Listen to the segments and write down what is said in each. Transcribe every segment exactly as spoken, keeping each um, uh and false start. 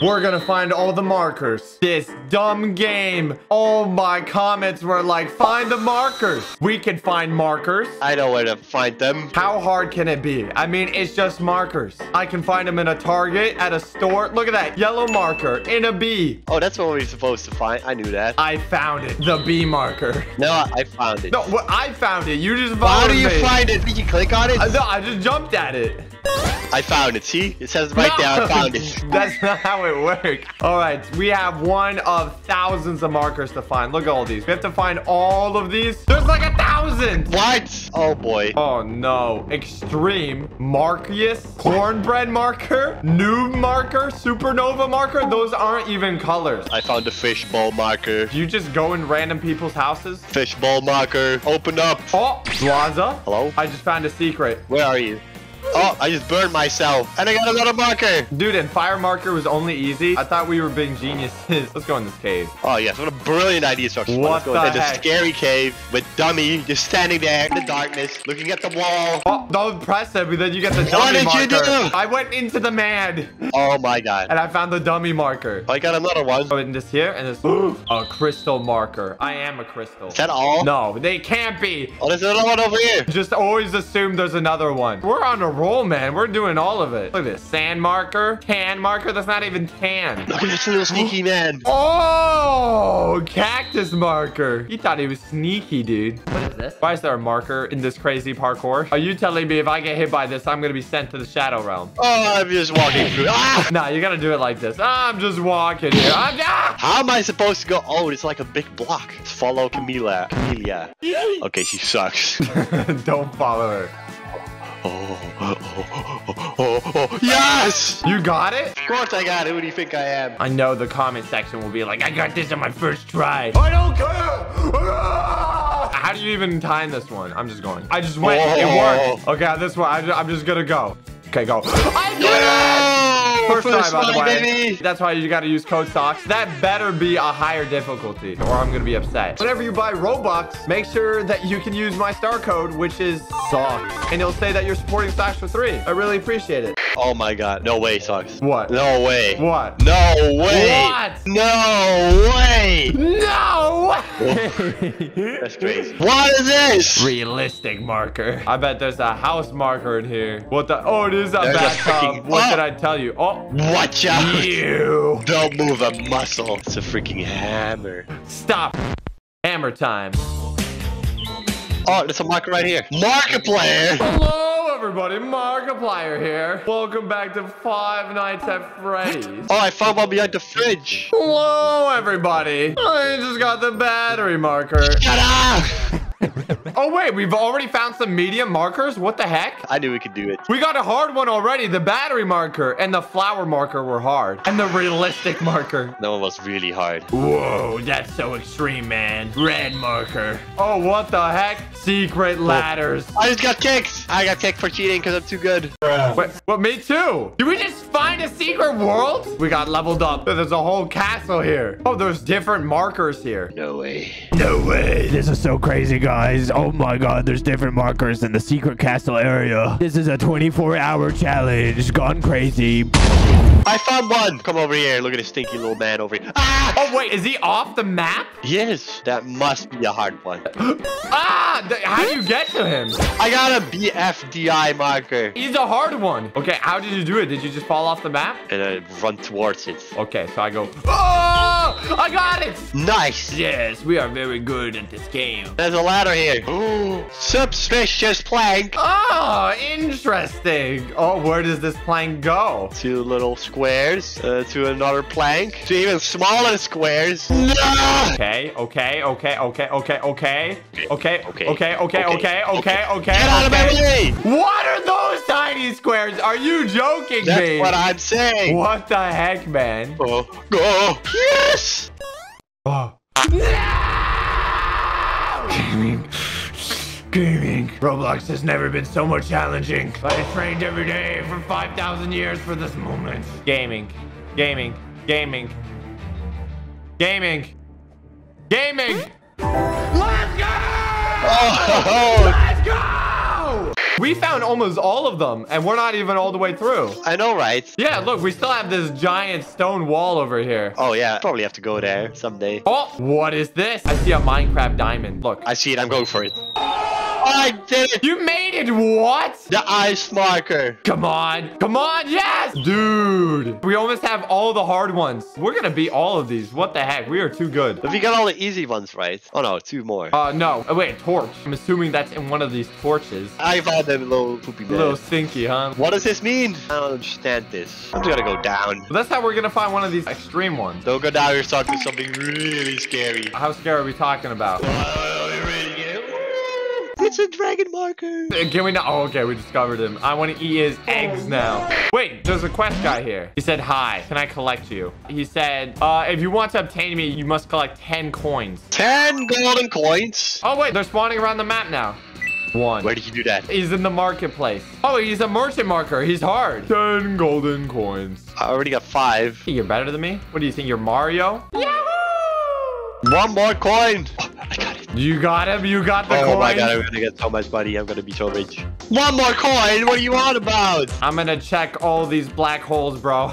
We're gonna find all the markers. This dumb game. All my comments were like, find the markers. We can find markers. I know where to find them. How hard can it be? I mean, it's just markers. I can find them in a Target, at a store. Look at that yellow marker in a bee. Oh, that's what we're supposed to find. I knew that. I found it. The bee marker. No, I found it. No, well, I found it. You just found it. How do you me. find it? Did you click on it? I, no, I just jumped at it. I found it. See? It says right no. there, I found it. That's not how it works. All right. We have one of thousands of markers to find. Look at all these. We have to find all of these. There's like a thousand. What? Oh, boy. Oh, no. Extreme. Markius. Cornbread marker. Noob marker. Supernova marker. Those aren't even colors. I found a fishbowl marker. Do you just go in random people's houses? Fishbowl marker. Open up. Oh, Plaza. Hello? I just found a secret. Where are you? Oh, I just burned myself. And I got another marker. Dude, and fire marker was only easy. I thought we were being geniuses. Let's go in this cave. Oh, yes. What a brilliant idea, Socks. What the heck? There's a scary cave with dummy just standing there in the darkness, looking at the wall. Oh, don't press it, but then you get the dummy marker. What did you do? I went into the man. Oh, my God. And I found the dummy marker. I got another one. Go in this here and this. A crystal marker. I am a crystal. Is that all? No, they can't be. Oh, there's another one over here. Just always assume there's another one. We're on a roll, man. We're doing all of it. Look at this. Sand marker. Tan marker. That's not even tan. Look at this little sneaky man. Oh, cactus marker. He thought he was sneaky, dude. What is this? Why is there a marker in this crazy parkour? Are you telling me if I get hit by this, I'm going to be sent to the shadow realm? Oh, I'm just walking through. Ah! Nah, you got to do it like this. I'm just walking here. I'm ah! How am I supposed to go? Oh, it's like a big block. Follow Camila. Camila. Okay, she sucks. Don't follow her. Oh, oh, oh, oh, oh, yes! You got it? Of course I got it. Who do you think I am? I know the comment section will be like, I got this on my first try. I don't care! How do you even time this one? I'm just going. I just went. Oh. It worked. Okay, this one. I'm just gonna go. Okay, go. I did yeah! it! First, first time, by the way. Baby. That's why you gotta use code SOCKS. That better be a higher difficulty, or I'm gonna be upset. Whenever you buy Robux, make sure that you can use my star code, which is SOCKS. And it'll say that you're supporting SOCKS for three. I really appreciate it. Oh my God. No way, SOCKS. What? No way. What? No way. What? No way. No way. That's crazy. What is this? Realistic marker. I bet there's a house marker in here. What the? Oh, dude. Is a There's bathtub. A freaking, what oh, did I tell you? Oh, watch out! You don't move a muscle. It's a freaking hammer. Stop. Hammer time. Oh, there's a marker right here. Markiplier. Hello, everybody. Markiplier here. Welcome back to Five Nights at Freddy's. Oh, I found one behind the fridge. Hello, everybody. I just got the battery marker. Shut up. Oh, wait, we've already found some medium markers? What the heck? I knew we could do it. We got a hard one already. The battery marker and the flower marker were hard. And the realistic marker. That one was really hard. Whoa, that's so extreme, man. Red marker. Oh, what the heck? Secret ladders. Oh. I just got kicked. I got kicked for cheating because I'm too good. Wait, well, me too. Did we just find a secret world? We got leveled up. There's a whole castle here. Oh, there's different markers here. No way. No way. This is so crazy, guys. Guys, oh my God, there's different markers in the secret castle area. This is a twenty-four hour challenge gone crazy. I found one. Come over here. Look at this stinky little man over here. Ah! Oh, wait, is he off the map? Yes, that must be a hard one. Ah, how do you get to him? I got a B F D I marker. He's a hard one. Okay, how did you do it? Did you just fall off the map? And I run towards it. Okay, so I go, oh, I got it. Nice. Yes, we are very good at this game. There's a ladder here. Ooh, suspicious plank. Oh, interesting. Oh, where does this plank go? To little square. Squares uh, to another plank to even smaller squares. No! Okay, okay, okay, okay, okay, okay, okay, okay, okay, okay, okay, okay, okay, okay. Get out of my way! What are those tiny squares? Are you joking me? That's what I'm saying. What the heck, man? Oh, go! Yes! Oh. No! Gaming. Roblox has never been so more challenging. I trained every day for five thousand years for this moment. Gaming. Gaming. Gaming. Gaming. Gaming. Let's go! Oh. Let's go! We found almost all of them, and we're not even all the way through. I know, right? Yeah, look, we still have this giant stone wall over here. Oh, yeah. Probably have to go there someday. Oh, what is this? I see a Minecraft diamond. Look. I see it. I'm going for it. I did it! You made it, what? The ice marker. Come on. Come on, yes! Dude. We almost have all the hard ones. We're gonna beat all of these. What the heck? We are too good. But we got all the easy ones, right? Oh, no, two more. Uh, no. Oh, wait, torch. I'm assuming that's in one of these torches. I found them little poopy bed. Little stinky, huh? What does this mean? I don't understand this. I'm just gonna go down. But that's how we're gonna find one of these extreme ones. Don't go down. You're talking something really scary. How scary are we talking about? It's a dragon marker. Can we not? Oh, okay. We discovered him. I want to eat his eggs now. Wait, there's a quest guy here. He said, hi, can I collect you? He said, uh, if you want to obtain me, you must collect ten coins. ten golden coins? Oh, wait. They're spawning around the map now. One. Where did you do that? He's in the marketplace. Oh, he's a merchant marker. He's hard. ten golden coins. I already got five. You're better than me? What do you think? You're Mario? Yahoo! One more coin. I got it. You got him. You got the oh coin. Oh my god, I'm gonna get so much money. I'm gonna be so rich. One more coin. What are you on about? I'm gonna check all these black holes, bro.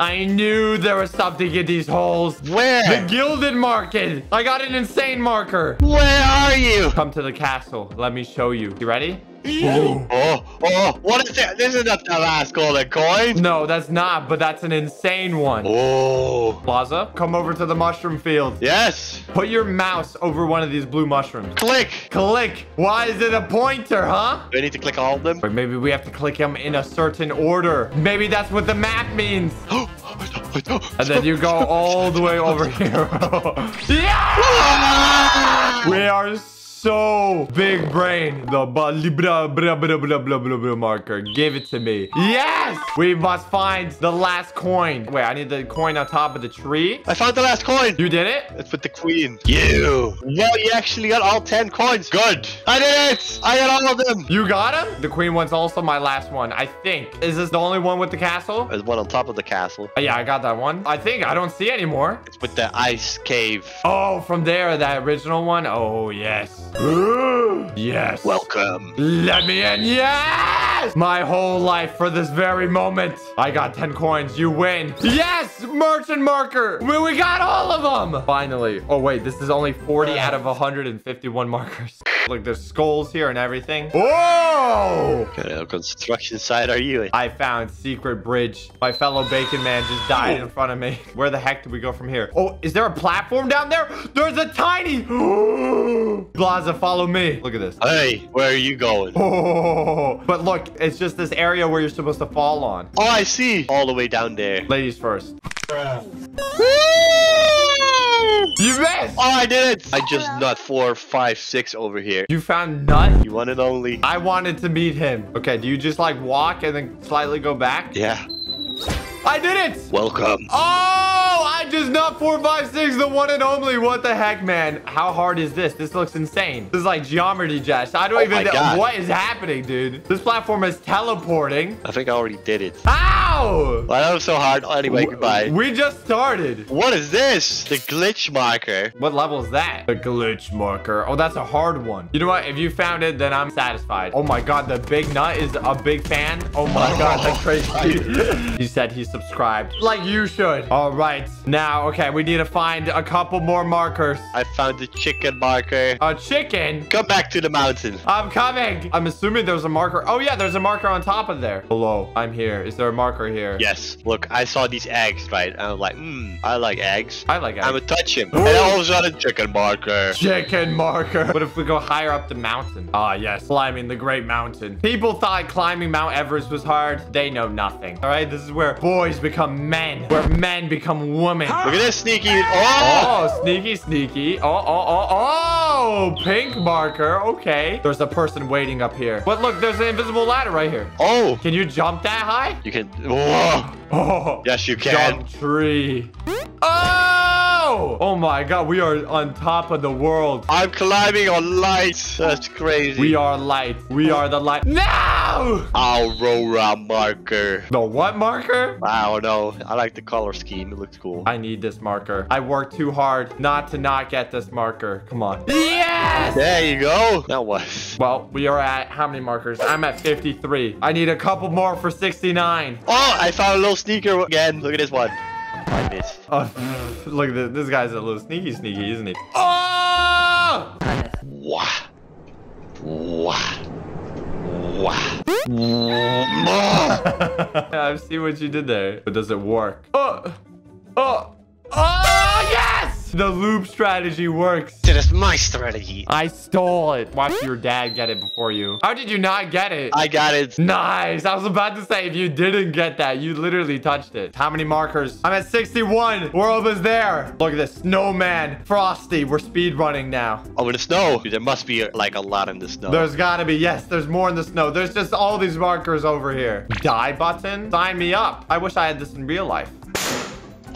I knew there was something in these holes. Where? The gilded market. I got an insane marker. Where are you? Come to the castle. Let me show you. You ready? Ooh. Oh, oh, what is that? This is not the last golden coin. No, that's not, but that's an insane one. Oh. Plaza, come over to the mushroom field. Yes. Put your mouse over one of these blue mushrooms. Click. Click. Why is it a pointer, huh? Do I need to click all of them? Or maybe we have to click them in a certain order. Maybe that's what the map means. And then you go all the way over here. Yeah! We are so... So big brain. The blah, blah, blah, blah, blah, blah, blah marker. Give it to me. Yes! We must find the last coin. Wait, I need the coin on top of the tree. I found the last coin. You did it? It's with the queen. You. Yeah, you actually got all ten coins. Good. I did it. I got all of them. You got them? The queen one's also my last one, I think. Is this the only one with the castle? There's one on top of the castle. Oh, yeah, I got that one. I think I don't see anymore. It's with the ice cave. Oh, from there, that original one? Oh, yes. Yes. Welcome. Let me in. Yes! My whole life for this very moment. I got ten coins. You win. Yes! Merchant marker. We, we got all of them. Finally. Oh, wait. This is only forty out of one hundred fifty-one markers. Look, there's skulls here and everything. Whoa! What kind of construction site are you in? I found secret bridge. My fellow bacon man just died in front of me. Where the heck do we go from here? Oh, is there a platform down there? There's a tiny... Plaza, follow me. Look at this. Hey, where are you going? Oh, but look, it's just this area where you're supposed to fall on. Oh, I see. All the way down there. Ladies first. You missed! Oh, I did it! I just nut four, five, six over here. You found nut? You wanted only. I wanted to meet him. Okay, do you just like walk and then slightly go back? Yeah. I did it! Welcome. Oh, I just nut four, five, six, the one and only. What the heck, man? How hard is this? This looks insane. This is like geometry, Josh. I don't oh even know what is happening, dude. This platform is teleporting. I think I already did it. Ah! Wow. Well, that was so hard. Anyway, goodbye. We just started. What is this? The glitch marker. What level is that? The glitch marker. Oh, that's a hard one. You know what? If you found it, then I'm satisfied. Oh my god, the big nut is a big fan. Oh my oh, god, that's crazy. He said he subscribed. Like you should. All right. Now, okay, we need to find a couple more markers. I found the chicken marker. A chicken? Come back to the mountain. I'm coming. I'm assuming there's a marker. Oh yeah, there's a marker on top of there. Hello, I'm here. Is there a marker here? Yes. Look, I saw these eggs, right? And I'm like, hmm, I like eggs. I like eggs. I'm gonna touch him. Ooh. And I always got a chicken marker. Chicken marker. What if we go higher up the mountain? Ah, yes. Climbing the great mountain. People thought climbing Mount Everest was hard. They know nothing. All right, this is where boys become men. Where men become women. Look at this sneaky. Oh, oh sneaky, sneaky. Oh, oh, oh, oh. Pink marker. Okay. There's a person waiting up here. But look, there's an invisible ladder right here. Oh. Can you jump that high? You can... Whoa. Oh, yes, you can. Jump tree. Oh! Oh my god, we are on top of the world. I'm climbing on lights. That's crazy. We are light. We are the light. No! Aurora marker. The what marker? I don't know. I like the color scheme. It looks cool. I need this marker. I worked too hard not to not get this marker. Come on. Yeah! Yes! There you go. Now what? Well, we are at how many markers? I'm at fifty-three. I need a couple more for sixty-nine. Oh, I found a little sneaker again. Look at this one. I missed. Oh, look at this. This guy's a little sneaky sneaky, isn't he? Oh! Wah. Wah. Wow. I've seen what you did there. But does it work? Oh! Oh! Oh, yes! The loop strategy works. Dude, it's my strategy. I stole it. Watch your dad get it before you. How did you not get it? I got it. Nice. I was about to say, if you didn't get that, you literally touched it. How many markers? I'm at sixty-one. We're almost there. Look at this. Snowman. Frosty. We're speed running now. Oh, in the snow. Dude, there must be, like, a lot in the snow. There's got to be. Yes, there's more in the snow. There's just all these markers over here. Die button? Sign me up. I wish I had this in real life.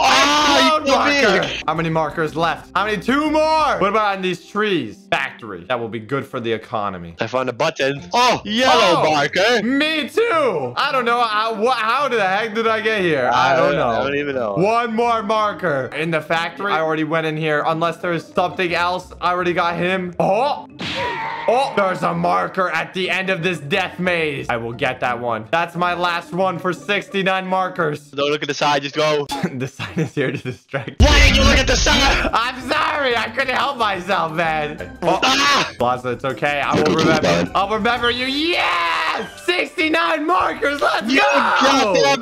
Oh, marker. How many markers left? How many? Two more. What about on these trees? Factory. That will be good for the economy. I found a button. Oh, yellow oh, marker. Me too. I don't know. I, wh how the heck did I get here? I, I don't know. I don't even know. One more marker. In the factory. I already went in here. Unless there's something else. I already got him. Oh. Oh. There's a marker at the end of this death maze. I will get that one. That's my last one for sixty-nine markers. Don't look at the side. Just go. The sign is here to distract you. Why didn't you look at the sign? I'm sorry. I couldn't help myself, man. Oh. Ah! Plaza, it's okay. I will remember. I'll remember you. Yes! sixty-nine markers. Let's you go!